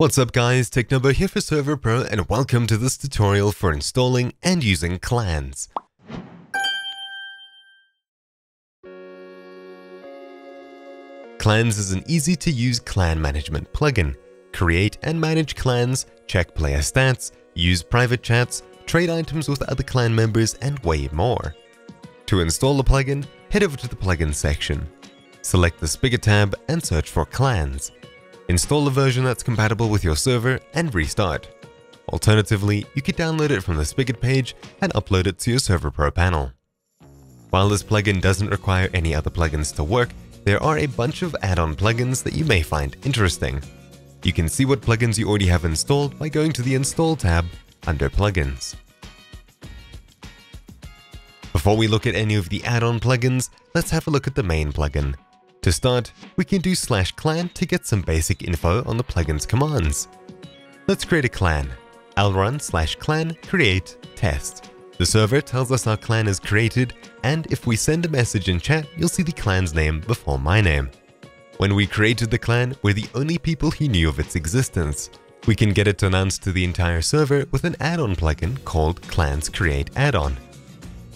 What's up guys, Technobo here for Server Pro and welcome to this tutorial for installing and using clans. Clans is an easy to use clan management plugin. Create and manage clans, check player stats, use private chats, trade items with other clan members and way more. To install the plugin, head over to the plugin section. Select the Spigot tab and search for clans. Install the version that's compatible with your server and restart. Alternatively, you could download it from the Spigot page and upload it to your Server Pro panel. While this plugin doesn't require any other plugins to work, there are a bunch of add-on plugins that you may find interesting. You can see what plugins you already have installed by going to the Install tab under Plugins. Before we look at any of the add-on plugins, let's have a look at the main plugin. To start, we can do /clan to get some basic info on the plugin's commands. Let's create a clan. I'll run /clan create test. The server tells us our clan is created, and if we send a message in chat, you'll see the clan's name before my name. When we created the clan, we're the only people who knew of its existence. We can get it announced to the entire server with an add-on plugin called Clans Create Add-on.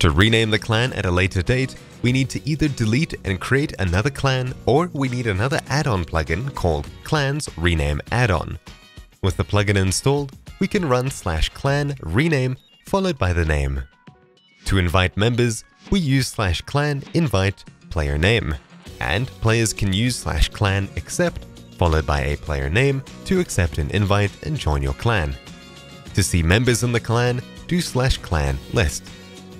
To rename the clan at a later date, we need to either delete and create another clan, or we need another add-on plugin called Clans Rename Add-on. With the plugin installed, we can run /clan rename followed by the name. To invite members, we use /clan invite player name, and players can use /clan accept followed by a player name to accept an invite and join your clan. To see members in the clan, do /clan list.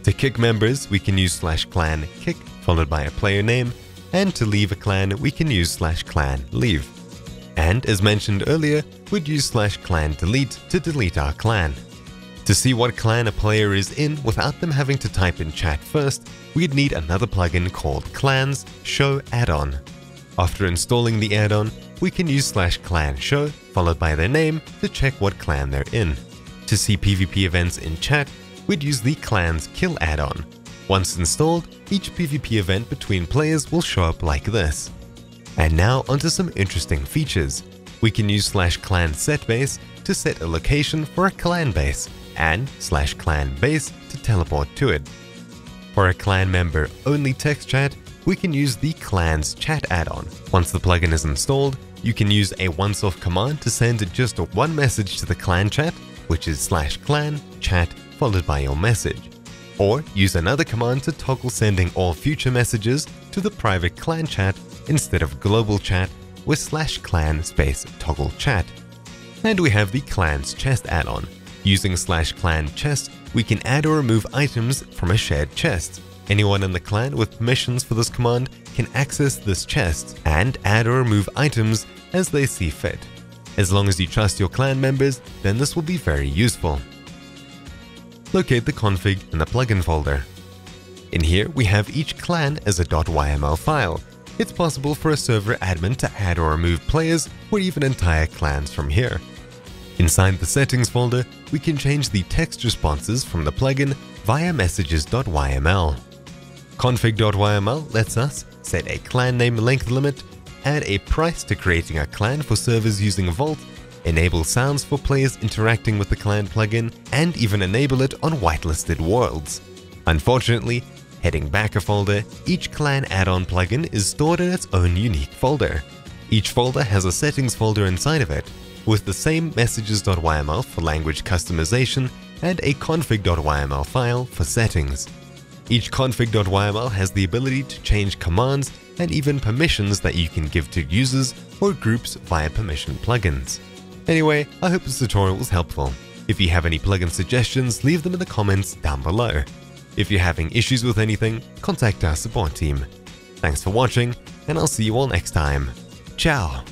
To kick members, we can use /clan kick followed by a player name, and to leave a clan, we can use /clan leave. And as mentioned earlier, we'd use /clan delete to delete our clan. To see what clan a player is in without them having to type in chat first, we'd need another plugin called Clans Show Add-on. After installing the add-on, we can use /clan show followed by their name to check what clan they're in. To see PvP events in chat, we'd use the Clans Kill add-on. Once installed, each PvP event between players will show up like this. And now onto some interesting features. We can use /clan setBase to set a location for a clan base, and /clan base to teleport to it. For a clan member only text chat, we can use the Clans Chat add-on. Once the plugin is installed, you can use a once-off command to send just one message to the clan chat, which is /clan chat followed by your message, or use another command to toggle sending all future messages to the private clan chat instead of global chat with /clan space toggle chat. And we have the Clans Chest add-on. Using /clan chest, we can add or remove items from a shared chest. Anyone in the clan with permissions for this command can access this chest and add or remove items as they see fit. As long as you trust your clan members, then this will be very useful. Locate the config in the plugin folder. In here, we have each clan as a .yml file. It's possible for a server admin to add or remove players or even entire clans from here. Inside the settings folder, we can change the text responses from the plugin via messages.yml. Config.yml lets us set a clan name length limit, add a price to creating a clan for servers using Vault, enable sounds for players interacting with the clan plugin, and even enable it on whitelisted worlds. Unfortunately, heading back a folder, each clan add-on plugin is stored in its own unique folder. Each folder has a settings folder inside of it, with the same messages.yml for language customization and a config.yml file for settings. Each config.yml has the ability to change commands and even permissions that you can give to users or groups via permission plugins. Anyway, I hope this tutorial was helpful. If you have any plugin suggestions, leave them in the comments down below. If you're having issues with anything, contact our support team. Thanks for watching, and I'll see you all next time. Ciao!